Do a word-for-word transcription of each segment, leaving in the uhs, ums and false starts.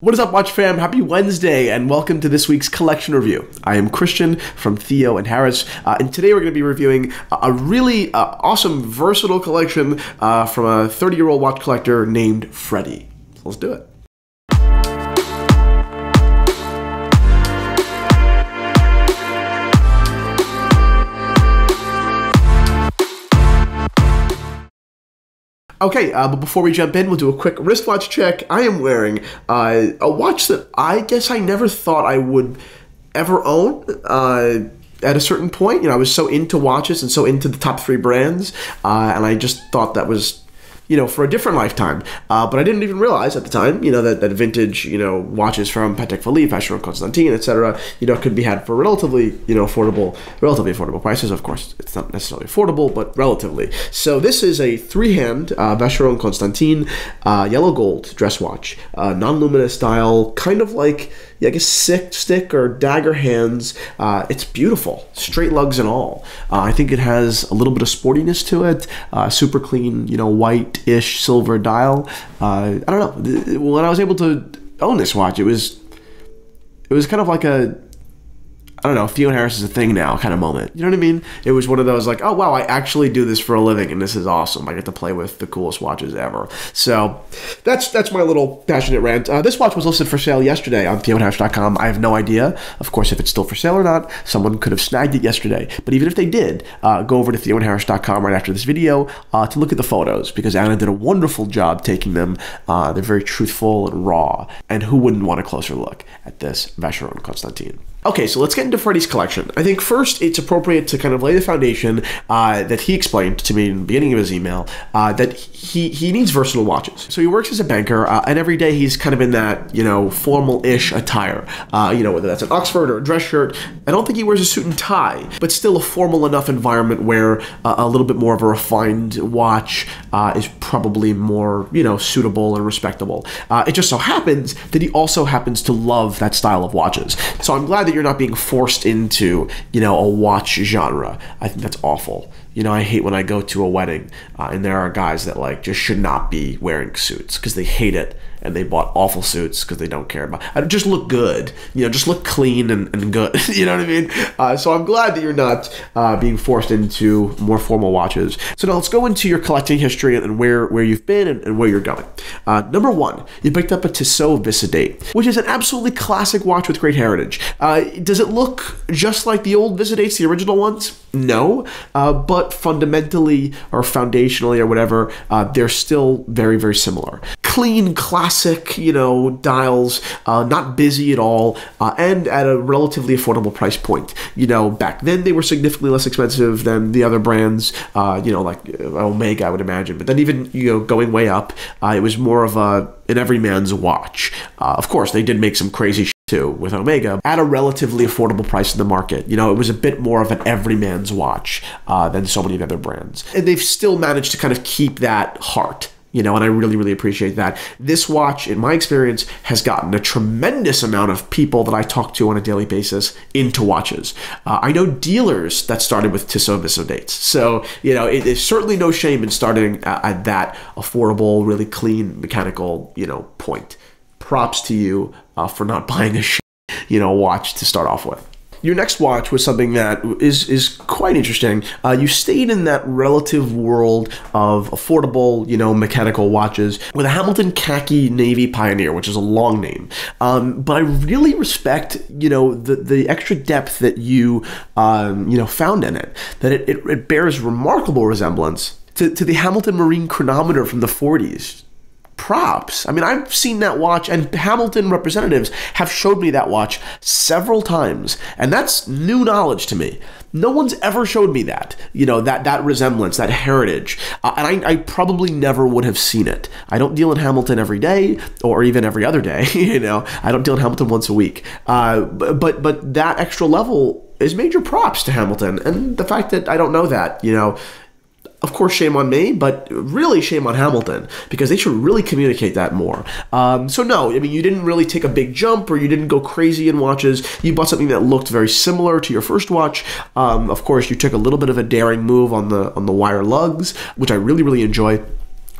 What is up, watch fam? Happy Wednesday and welcome to this week's collection review. I am Christian from Theo and Harris, uh, and today we're going to be reviewing a, a really uh, awesome, versatile collection uh, from a thirty-year-old watch collector named Freddy. So let's do it. Okay, uh, but before we jump in, we'll do a quick wristwatch check. I am wearing uh, a watch that I guess I never thought I would ever own uh, at a certain point. You know, I was so into watches and so into the top three brands, uh, and I just thought that was, you know, for a different lifetime. Uh, but I didn't even realize at the time, you know, that, that vintage, you know, watches from Patek Philippe, Vacheron Constantin, et cetera, you know, could be had for relatively, you know, affordable, relatively affordable prices. Of course, it's not necessarily affordable, but relatively. So this is a three-hand uh, Vacheron Constantin uh, yellow gold dress watch, uh, non-luminous style, kind of like, yeah, I guess sick, stick or dagger hands. Uh, it's beautiful, straight lugs and all. Uh, I think it has a little bit of sportiness to it, uh, super clean, you know, white ish silver dial. Uh, I don't know. When I was able to own this watch, it was it was kind of like a, I don't know, Theo and Harris is a thing now kind of moment. You know what I mean? It was one of those like, oh wow, I actually do this for a living and this is awesome. I get to play with the coolest watches ever. So that's that's my little passionate rant. Uh, this watch was listed for sale yesterday on theo and harris dot com. I have no idea, of course, if it's still for sale or not. Someone could have snagged it yesterday. But even if they did, uh, go over to theo and harris dot com right after this video uh, to look at the photos, because Anna did a wonderful job taking them. Uh, they're very truthful and raw. And who wouldn't want a closer look at this Vacheron Constantin? Okay, so let's get into Freddy's collection. I think first it's appropriate to kind of lay the foundation uh, that he explained to me in the beginning of his email, uh, that he, he needs versatile watches. So he works as a banker, uh, and every day he's kind of in that, you know, formal-ish attire, uh, you know, whether that's an Oxford or a dress shirt. I don't think he wears a suit and tie, but still a formal enough environment where uh, a little bit more of a refined watch uh, is probably more, you know, suitable and respectable. Uh, it just so happens that he also happens to love that style of watches. So I'm glad that you're not being forced into, you know, a watch genre. I think that's awful. You know, I hate when I go to a wedding uh, and there are guys that like just should not be wearing suits because they hate it and they bought awful suits because they don't care about it. Just look good, you know, just look clean and, and good. You know what I mean? Uh, so I'm glad that you're not uh, being forced into more formal watches. So now let's go into your collecting history and where, where you've been and, and where you're going. Uh, number one, you picked up a Tissot Visodate, which is an absolutely classic watch with great heritage. Uh, does it look just like the old Visodates, the original ones? No, uh, but fundamentally or foundationally or whatever, uh, they're still very, very similar. Clean, classic, you know, dials, uh, not busy at all, uh, and at a relatively affordable price point. You know, back then they were significantly less expensive than the other brands, uh, you know, like Omega, I would imagine. But then even, you know, going way up, uh, it was more of a an everyman's watch. Uh, of course, they did make some crazy shit too with Omega at a relatively affordable price in the market. You know, it was a bit more of an everyman's watch uh, than so many of the other brands. And they've still managed to kind of keep that heart, you know, and I really, really appreciate that. This watch, in my experience, has gotten a tremendous amount of people that I talk to on a daily basis into watches. Uh, I know dealers that started with Tissot Visodates. So, you know, it, there's certainly no shame in starting at, at that affordable, really clean, mechanical, you know, point. Props to you uh, for not buying a sh you know, watch to start off with. Your next watch was something that is is quite interesting. Uh, you stayed in that relative world of affordable, you know, mechanical watches with a Hamilton Khaki Navy Pioneer, which is a long name. Um, but I really respect, you know, the the extra depth that you um, you know, found in it. That it, it, it bears remarkable resemblance to, to the Hamilton Marine Chronometer from the forties. Props. I mean, I've seen that watch, and Hamilton representatives have showed me that watch several times, and that's new knowledge to me. No one's ever showed me that, you know, that that resemblance, that heritage, uh, and I, I probably never would have seen it. I don't deal in Hamilton every day, or even every other day. You know, I don't deal in Hamilton once a week. Uh, but but that extra level is major props to Hamilton, and the fact that I don't know that, you know. Of course, shame on me, but really shame on Hamilton, because they should really communicate that more. Um, so no, I mean, you didn't really take a big jump or you didn't go crazy in watches. You bought something that looked very similar to your first watch. Um, of course, you took a little bit of a daring move on the on the wire lugs, which I really, really enjoy.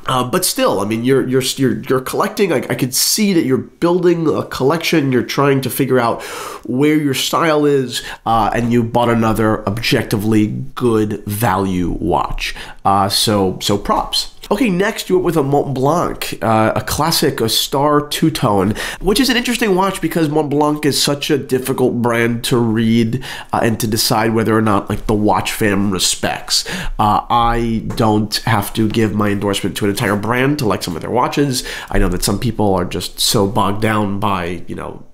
Uh, but still, I mean, you're you're you're, you're collecting. I, I could see that you're building a collection. You're trying to figure out where your style is, uh, and you bought another objectively good value watch. Uh, so so props. Okay, next you went with a Montblanc, uh, a classic, a star two-tone, which is an interesting watch because Montblanc is such a difficult brand to read uh, and to decide whether or not like the watch fam respects. Uh, I don't have to give my endorsement to an entire brand to like some of their watches. I know that some people are just so bogged down by, you know,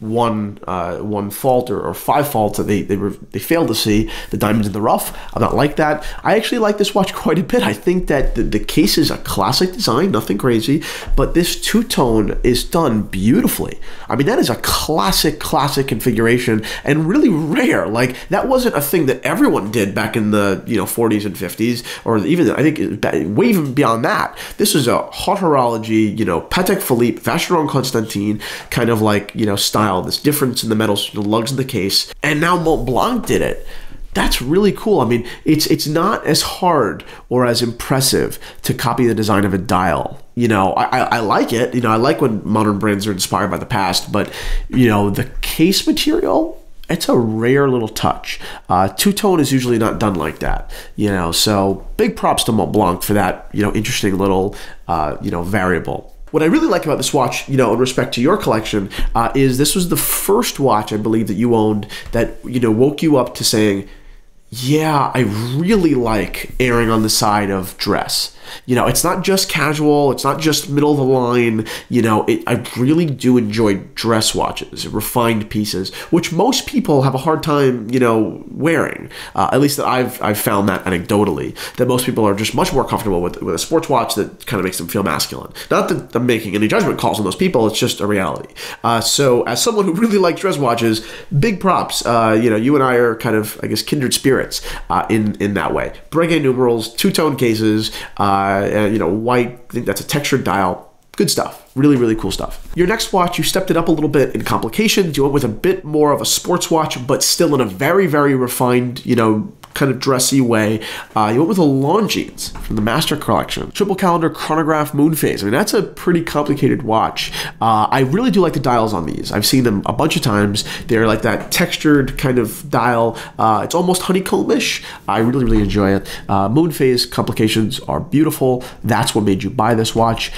one uh, one fault or, or five faults that they they, were, they fail to see the diamonds in the rough. I'm not like that. I actually like this watch quite a bit. I think that the, the case is a classic design, nothing crazy, but this two-tone is done beautifully. I mean, that is a classic, classic configuration and really rare. Like, that wasn't a thing that everyone did back in the, you know, forties and fifties, or even, I think, way even beyond that. This is a haute horology, you know, Patek Philippe, Vacheron Constantin, kind of like, you know, style. This difference in the metals, the lugs in the case, and now Montblanc did it. That's really cool. I mean, it's it's not as hard or as impressive to copy the design of a dial. You know, I, I like it. You know, I like when modern brands are inspired by the past, but you know, the case material, it's a rare little touch. Uh, two-tone is usually not done like that, you know. So big props to Montblanc for that. You know, interesting little uh, you know variable. What I really like about this watch, you know, in respect to your collection, uh, is this was the first watch, I believe, that you owned that, you know, woke you up to saying, yeah, I really like erring on the side of dress. You know, it's not just casual, it's not just middle of the line, you know, it, I really do enjoy dress watches, refined pieces, which most people have a hard time, you know, wearing. Uh, at least that I've, I've found that anecdotally, that most people are just much more comfortable with, with a sports watch that kind of makes them feel masculine. Not that I'm making any judgment calls on those people, it's just a reality. Uh, so as someone who really likes dress watches, big props, uh, you know, you and I are kind of, I guess, kindred spirits. Uh, in in that way, Breguet numerals, two-tone cases, uh, and, you know, white. I think that's a textured dial. Good stuff. Really, really cool stuff. Your next watch, you stepped it up a little bit in complications. You went with a bit more of a sports watch, but still in a very, very refined, you know, kind of dressy way. Uh, you went with a Longines from the Master Collection. Triple calendar, chronograph, moon phase. I mean, that's a pretty complicated watch. Uh, I really do like the dials on these. I've seen them a bunch of times. They're like that textured kind of dial. Uh, it's almost honeycomb-ish. I really, really enjoy it. Uh, moon phase complications are beautiful. That's what made you buy this watch.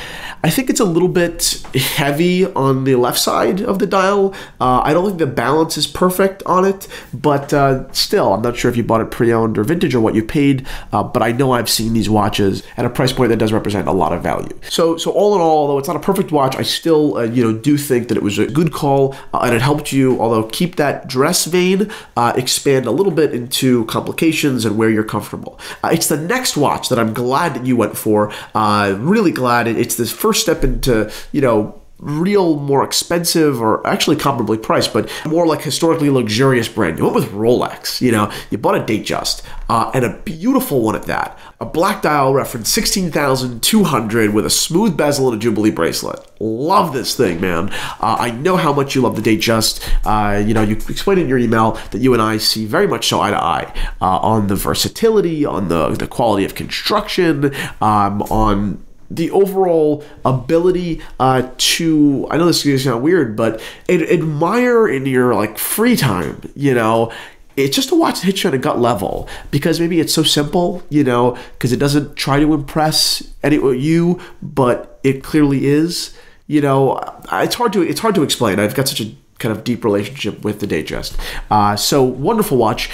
I think it's a little bit heavy on the left side of the dial. Uh, I don't think the balance is perfect on it, but uh, still, I'm not sure if you bought it pretty owned or vintage or what you paid, uh, but I know I've seen these watches at a price point that does represent a lot of value. So, so all in all, although it's not a perfect watch, I still, uh, you know, do think that it was a good call, uh, and it helped you. Although keep that dress vein, uh, expand a little bit into complications and where you're comfortable. Uh, it's the next watch that I'm glad that you went for. Uh, really glad. It's this first step into, you know, real more expensive or actually comparably priced, but more like historically luxurious brand. You went with Rolex, you know, you bought a Datejust, uh, and a beautiful one at that. A black dial reference sixteen thousand two hundred with a smooth bezel and a Jubilee bracelet. Love this thing, man. Uh, I know how much you love the Datejust. Uh, you know, you explained in your email that you and I see very much so eye to eye uh, on the versatility, on the, the quality of construction, um, on the overall ability uh, to, I know this is kind of weird, but ad admire in your like free time, you know, it's just a watch that hits you on a gut level because maybe it's so simple, you know, because it doesn't try to impress any you, but it clearly is, you know, it's hard to, it's hard to explain. I've got such a kind of deep relationship with the Datejust. Uh, so wonderful watch.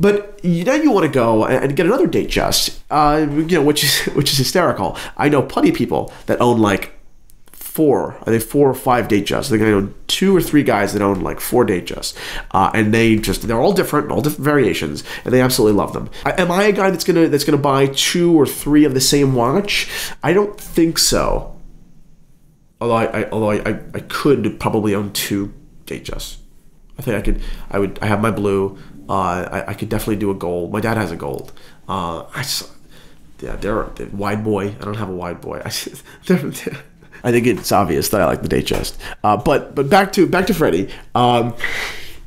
But now you want to go and get another Datejust, uh, you know, which is which is hysterical. I know plenty of people that own like four, I think four or five Datejusts. I think I know two or three guys that own like four Datejusts, uh, and they just they're all different, all different variations, and they absolutely love them. I, am I a guy that's gonna that's gonna buy two or three of the same watch? I don't think so. Although I, I although I, I could probably own two Datejusts. I think I could. I would. I have my blue. Uh, I, I could definitely do a gold. My dad has a gold. Uh, I just, yeah, they're, they're wide boy. I don't have a wide boy. I, they're, they're, I think it's obvious that I like the Datejust. Uh, but but back to back to Freddy. Um,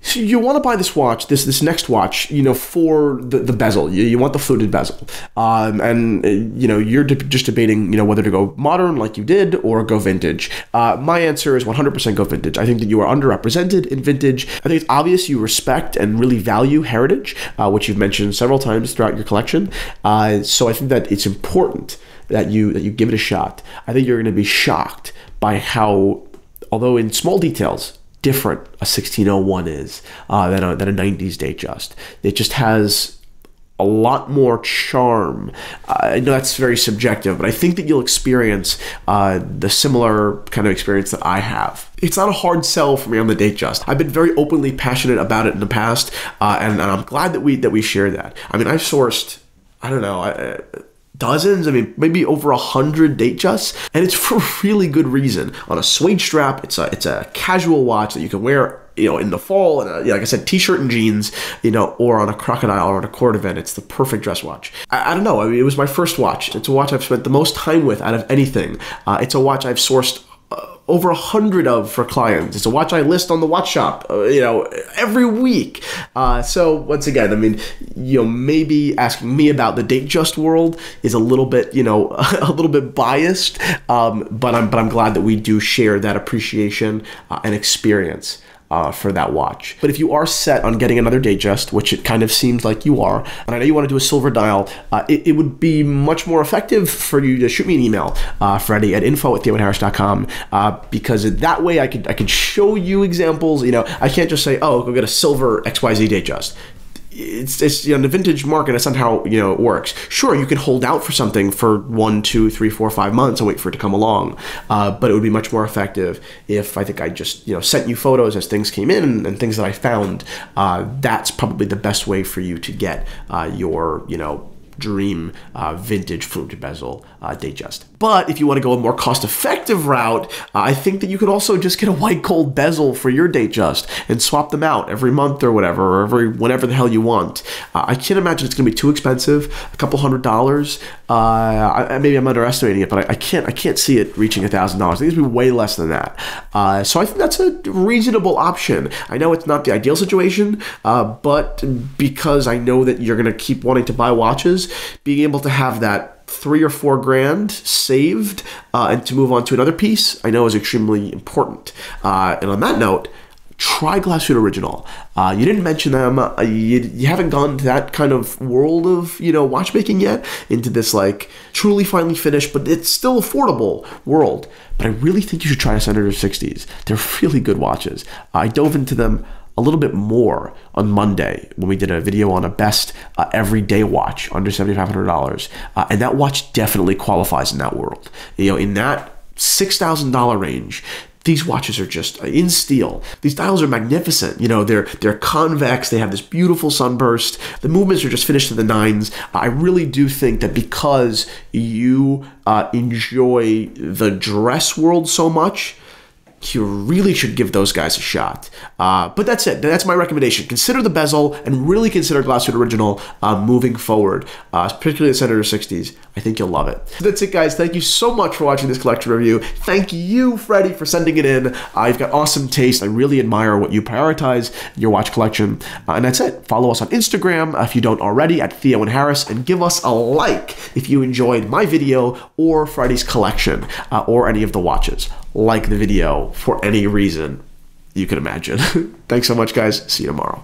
So you want to buy this watch, this this next watch, you know, for the, the bezel. You, you want the fluted bezel. Um, and, uh, you know, you're de just debating, you know, whether to go modern like you did or go vintage. Uh, my answer is one hundred percent go vintage. I think that you are underrepresented in vintage. I think it's obvious you respect and really value heritage, uh, which you've mentioned several times throughout your collection. Uh, so I think that it's important that you, that you give it a shot. I think you're going to be shocked by how, although in small details, different a sixteen oh one is uh, than, a, than a nineties Datejust. It just has a lot more charm. Uh, I know that's very subjective, but I think that you'll experience uh, the similar kind of experience that I have. It's not a hard sell for me on the Datejust. I've been very openly passionate about it in the past, uh, and, and I'm glad that we that we share that. I mean, I've sourced, I don't know, I, I, dozens, I mean, maybe over a hundred Datejusts, and it's for really good reason. On a suede strap, it's a it's a casual watch that you can wear, you know, in the fall, and a, you know, like I said, t-shirt and jeans, you know, or on a crocodile or on a court event, it's the perfect dress watch. I, I don't know. I mean, it was my first watch. It's a watch I've spent the most time with out of anything. Uh, it's a watch I've sourced Uh, over a hundred of for clients. It's a watch I list on the watch shop, uh, you know, every week. Uh, so once again, I mean, you know, maybe asking me about the Datejust world is a little bit, you know, a little bit biased. Um, but I'm but I'm glad that we do share that appreciation uh, and experience Uh, for that watch. But if you are set on getting another Datejust, which it kind of seems like you are, and I know you want to do a silver dial, uh, it, it would be much more effective for you to shoot me an email, uh, Freddy, at info at theo and harris dot com, uh, because that way I could I could show you examples. You know, I can't just say, oh, go get a silver X Y Z Datejust. It's, it's you know, the vintage market is somehow, you know, it works. Sure, you could hold out for something for one, two, three, four, five months and wait for it to come along. Uh, but it would be much more effective if I think I just, you know, sent you photos as things came in and, and things that I found. Uh, that's probably the best way for you to get uh, your, you know, dream uh, vintage fluted bezel uh, Datejust. But if you want to go a more cost-effective route, uh, I think that you could also just get a white gold bezel for your Datejust and swap them out every month or whatever, or every whenever the hell you want. Uh, I can't imagine it's going to be too expensive, a couple hundred dollars. Uh, I, maybe I'm underestimating it, but I, I can't I can't see it reaching a thousand dollars. I think it's going to be way less than that. Uh, so I think that's a reasonable option. I know it's not the ideal situation, uh, but because I know that you're going to keep wanting to buy watches, being able to have that three or four grand saved uh, and to move on to another piece, I know is extremely important. Uh, and on that note, try Glashütte Original. Uh, you didn't mention them. Uh, you, you haven't gone to that kind of world of, you know, watchmaking yet, into this like truly finely finished, but it's still affordable world. But I really think you should try a Senator sixties. They're really good watches. I dove into them a little bit more on Monday when we did a video on a best uh, everyday watch under seventy-five hundred dollars. Uh, and that watch definitely qualifies in that world. You know, in that six thousand dollar range, these watches are just in steel. These dials are magnificent. You know, they're they're convex. They have this beautiful sunburst. The movements are just finished to the nines. I really do think that because you uh, enjoy the dress world so much, you really should give those guys a shot. Uh, but that's it. That's my recommendation. Consider the bezel and really consider Glashütte Original uh, moving forward, uh, particularly the Senator sixties. I think you'll love it. So that's it, guys. Thank you so much for watching this collection review. Thank you, Freddy, for sending it in. Uh, you've got awesome taste. I really admire what you prioritize in your watch collection. Uh, and that's it. Follow us on Instagram if you don't already, at Theo and Harris, and give us a like if you enjoyed my video or Freddy's collection uh, or any of the watches. Like the video for any reason you can imagine. Thanks so much, guys. See you tomorrow.